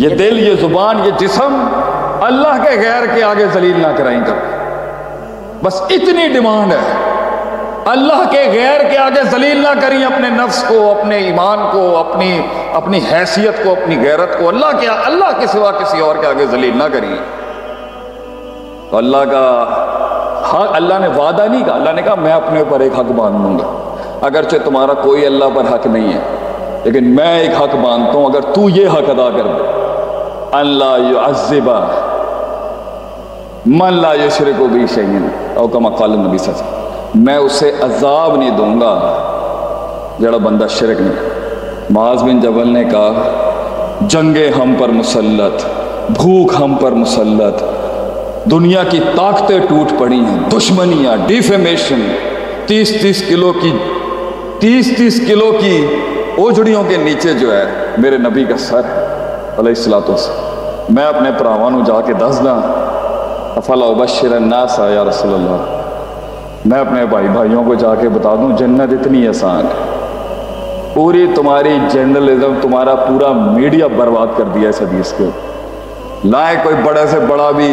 ये दिल, ये जुबान, ये जिस्म अल्लाह के गैर के आगे जलील ना कराएं कभी। बस इतनी डिमांड है, अल्लाह के गैर के आगे जलील ना करें अपने नफ्स को, अपने ईमान को, अपनी हैसियत को, अपनी गैरत को। अल्लाह के सिवा किसी और के आगे जलील ना करें। तो अल्लाह का हक, अल्लाह ने वादा नहीं कहा, अल्लाह ने कहा मैं अपने ऊपर एक हक बांध लूंगा, अगरचे तुम्हारा कोई अल्लाह पर हक नहीं है, लेकिन मैं एक हक बांधता हूं, अगर तू ये हक अदा कर दे, अल्लाह युअज़्ज़िबा मन ला युशरिकु बिही शैअन औ कमा क़ाल नबी सल्लल्लाहु, मैं उसे अजाब नहीं दूंगा जड़ा बंदा शिरक नहीं। माज़ बिन जबल ने कहा जंगे हम पर मुसल्लत, भूख हम पर मुसल्लत, दुनिया की ताकतें टूट पड़ी हैं, दुश्मनियाँ, डिफेमेशन, 30-30 किलो की ओझड़ियों के नीचे जो है मेरे नबी का सर अलैहिस्सलातु वस्सलाम। मैं अपने भरावां नूं जाके दसदा अफला उबश्शिर अन्नास या रसूल अल्लाह, मैं अपने भाइयों को जाके बता दूं जन्नत इतनी आसान है। पूरी तुम्हारी जर्नलिज्म, तुम्हारा पूरा मीडिया बर्बाद कर दिया इस हदीस के। लाए कोई बड़े से बड़ा भी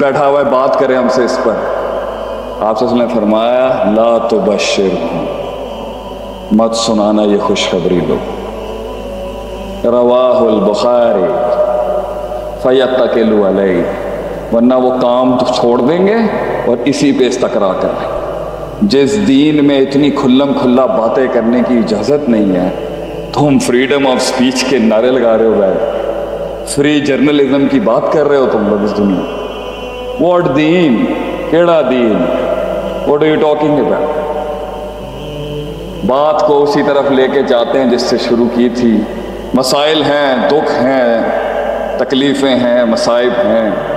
बैठा हुआ है बात करे हमसे इस पर। आपसे उसने फरमाया ला तुबश्शिरहुम, मत सुनाना ये खुशखबरी लो। रवाहुल बुखारी फयतकिलु अलैहि, वरना वो काम तो छोड़ देंगे और इसी पे इस्तकरा कर लेंगे। जिस दीन में इतनी खुल्लम खुल्ला बातें करने की इजाज़त नहीं है, तुम फ्रीडम ऑफ स्पीच के नारे लगा रहे हो, भाई फ्री जर्नलिज्म की बात कर रहे हो तुम लोग इस दुनिया। व्हाट दीन, केड़ा दीन, what are you talking about. बात को उसी तरफ लेके जाते हैं जिससे शुरू की थी। मसाइल हैं, दुख हैं, तकलीफ़ें हैं, मसाइब हैं,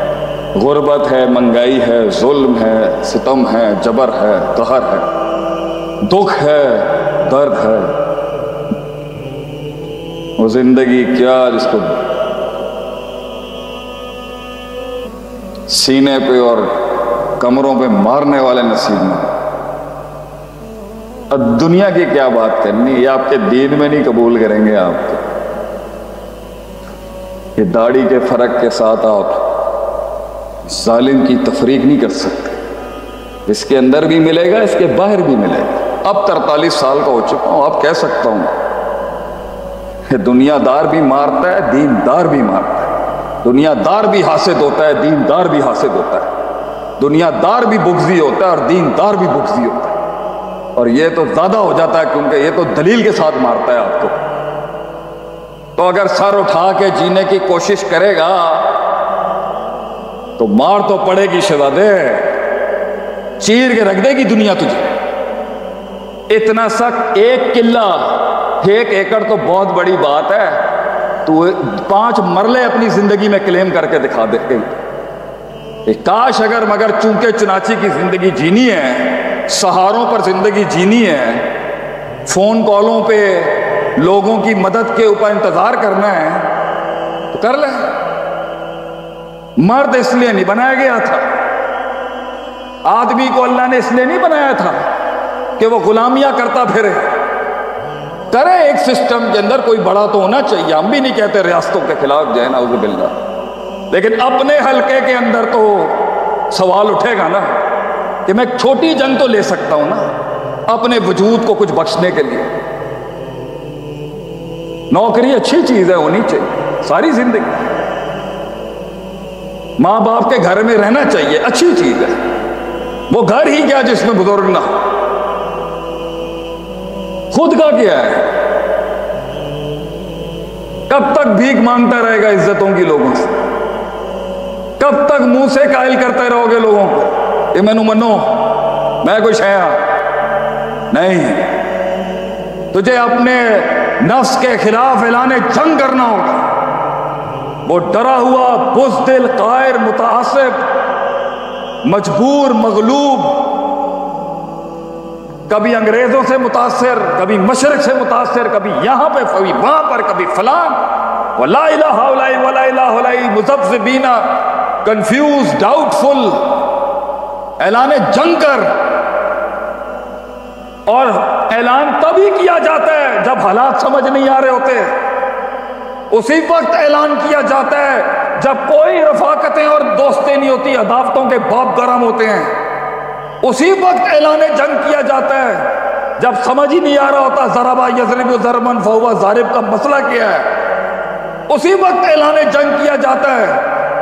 गुरबत है, महंगाई है, जुल्म है, सितम है, जबर है, कहर है, दुख है, दर्द है। वो जिंदगी क्या जिसको सीने पे और कमरों पे मारने वाले नसीब में। दुनिया की क्या बात करनी, ये आपके दीन में नहीं कबूल करेंगे। आपके ये दाढ़ी के फर्क के साथ आप जालिम की तफरीक नहीं कर सकते। इसके अंदर भी मिलेगा, इसके बाहर भी मिलेगा। अब 43 साल का हो चुका हूं, अब कह सकता हूं दुनियादार भी मारता है, दीनदार भी मारता है। दुनियादार भी हासिद होता है, दीनदार भी हासिद होता है। दुनियादार भी बुगजी होता है और दीनदार भी बुगजी होता है। और ये तो ज्यादा हो जाता है क्योंकि ये तो दलील के साथ मारता है आपको। तो अगर सर उठा के जीने की कोशिश करेगा तो मार तो पड़ेगी, शहजादे चीर के रख देगी दुनिया तुझे। इतना सा एक किला, 1 एकड़ तो बहुत बड़ी बात है, तो 5 मरले अपनी जिंदगी में क्लेम करके दिखा दे। काश अगर मगर चूंकि चुनाची की जिंदगी जीनी है, सहारों पर जिंदगी जीनी है, फोन कॉलों पे लोगों की मदद के ऊपर इंतजार करना है, तो कर ले। मर्द इसलिए नहीं बनाया गया था, आदमी को अल्लाह ने इसलिए नहीं बनाया था कि वो गुलामियां करता फिरे। करे एक सिस्टम के अंदर कोई बड़ा तो होना चाहिए। हम भी नहीं कहते रियासतों के खिलाफ जाए, नाउज़ बिल्लाह, लेकिन अपने हलके के अंदर तो सवाल उठेगा ना कि मैं छोटी जंग तो ले सकता हूं ना अपने वजूद को कुछ बख्शने के लिए। नौकरी अच्छी चीज है, होनी चाहिए सारी जिंदगी। माँ बाप के घर में रहना चाहिए, अच्छी चीज है। वो घर ही क्या जिसमें बुजुर्ग ना हो। खुद का क्या है, कब तक भीख मांगता रहेगा इज्जतों की लोगों से, कब तक मुंह से कायल करते रहोगे लोगों को, ये मैनू मनो मैं कुछ है नहीं। तुझे अपने नफ्स के खिलाफ ऐलान जंग करना होगा। वो डरा हुआ, बुज़दिल, कायर, मुतासिब, मजबूर, मगलूब, कभी अंग्रेजों से मुतासर, कभी मशरक से मुतासर, कभी यहां पे, कभी वहां पर, कभी फलान, वला इलाहा वला इलाहा वला, मुज़ब्ज़बीना, कंफ्यूज, डाउटफुल, ऐलान जंग कर। और ऐलान तभी किया जाता है जब हालात समझ नहीं आ रहे होते। उसी वक्त ऐलान किया जाता है जब कोई रफाकतें और दोस्तें नहीं होती, अदावतों के बाप गर्म होते हैं। उसी वक्त ऐलान जंग किया जाता है जब समझ ही नहीं आ रहा होता ज़रबा यज़रिबु ज़रबन फ़हुआ ज़ारिब का मसला क्या है। उसी वक्त ऐलान जंग किया जाता है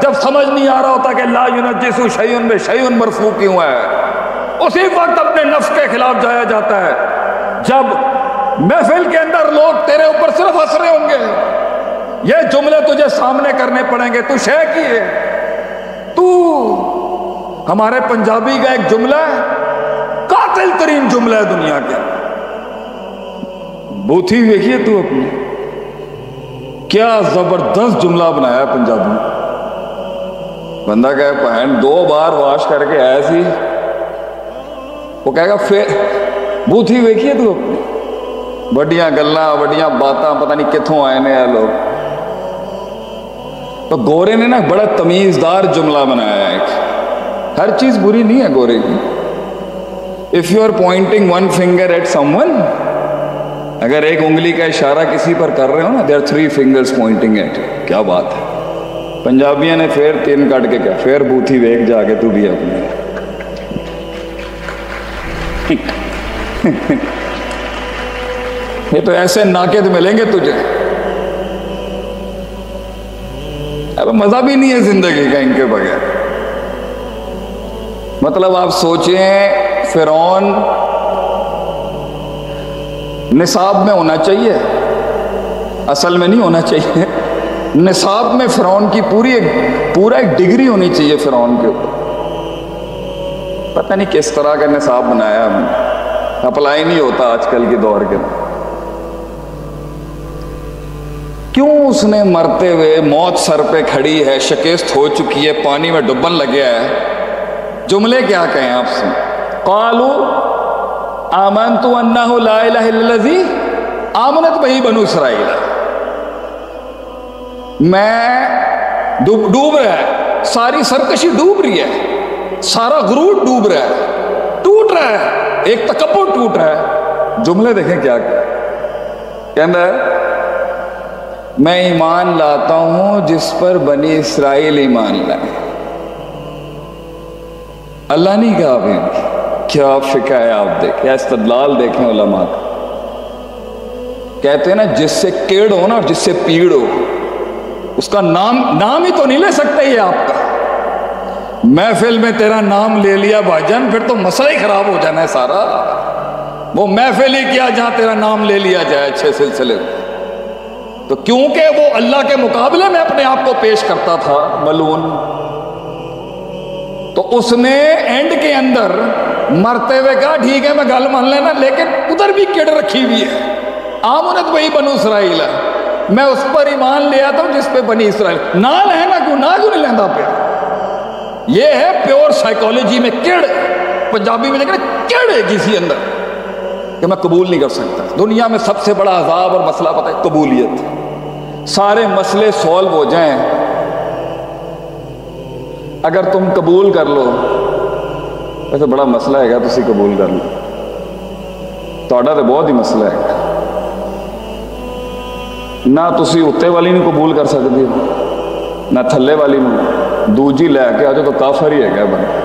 जब समझ नहीं आ रहा होता कि ला युनज्जिसु शैउन में शैउन मरफू क्यों है। उसी वक्त अपने नफ्स के खिलाफ जाया जाता है जब महफिल के अंदर लोग तेरे ऊपर सिर्फ हंस रहे होंगे, ये जुमले तुझे सामने करने पड़ेंगे, तू शे की है तू। हमारे पंजाबी का एक जुमला है, कातिल तरीन जुमला है दुनिया के, बूथी देखिए तू अपनी, क्या जबरदस्त जुमला बनाया पंजाबी। बंदा कहे बहन दो बार वाश करके ऐसी, वो कहेगा फिर बूथी वेखिए तू अपनी। बड़िया गल्ला बड़िया बातें पता नहीं कितों आए ने लोग। तो गोरे ने ना बड़ा तमीजदार जुमला बनाया है, हर चीज बुरी नहीं है गोरे की। If you are pointing one finger at someone, अगर एक उंगली का इशारा किसी पर कर रहे हो ना, there are three fingers pointing at. क्या बात है, पंजाबिया ने फिर तीन काट के क्या, फिर बूथी वेख जाके तू भी अपनी। ये तो ऐसे नाकेद मिलेंगे तुझे, अब मजा भी नहीं है जिंदगी का इनके बगैर। मतलब आप सोचें फिरौन निसाब में होना चाहिए, असल में नहीं होना चाहिए। निसाब में फिरौन की पूरा एक डिग्री होनी चाहिए फिरौन के ऊपर। पता नहीं किस तरह का निसाब बनाया हमने, अप्लाई नहीं होता आजकल के दौर के। क्यों उसने मरते हुए, मौत सर पे खड़ी है, शिकस्त हो चुकी है, पानी में डुबन लग गया है, जुमले क्या कहें आपसे। कालू आमनतु अन्नहु ला इलाहा इल्लल्लाजी आमनत बही बनु इसराइल। मैं डूब रहा है, सारी सरकशी डूब रही है, सारा गुरूर डूब रहा है, टूट रहा है, एक तकब्बुर टूट रहा है। जुमले देखें क्या कहना है, मैं ईमान लाता हूं जिस पर बनी इसराइल ईमान लाए। अल्लाह नहीं कहा अभी, क्या फिका है आप देखें, या इस्तदलाल देखें उलमा का। कहते हैं ना जिससे कीड़ हो ना और जिससे पीड़ हो, उसका नाम ही तो नहीं ले सकते ये आपका। महफिल में तेरा नाम ले लिया भाईजान, फिर तो मसला ही खराब हो जाना है सारा। वो महफिल ही क्या जहां तेरा नाम ले लिया जाए अच्छे सिलसिले। तो क्योंकि वो अल्लाह के मुकाबले में अपने आप को पेश करता था मलून, तो उसने एंड के अंदर मरते हुए कहा ठीक है मैं गल मान लेना, लेकिन उधर भी किड़ रखी हुई है। आमनत वही बनु इसराइल है, मैं उस पर ईमान ले आता हूं जिस पे बनी इसराइल ना लेना। गुनाह क्यों नहीं लेंदा पे, ये है प्योर साइकोलॉजी में किड़। पंजाबी में लेकिन किड़ है किसी अंदर कि मैं कबूल नहीं कर सकता। दुनिया में सबसे बड़ा अजाब और मसला पता है, कबूलियत। सारे मसले सॉल्व हो जाएं अगर तुम कबूल कर लो। वैसे बड़ा मसला है तुसी कबूल कर लो, थोड़ा तो बहुत ही मसला है ना। तुसी उत्ते वाली नहीं कबूल कर सकते ना थले वाली, दूजी लैके आ जाओ तो काफर ही है बंदा।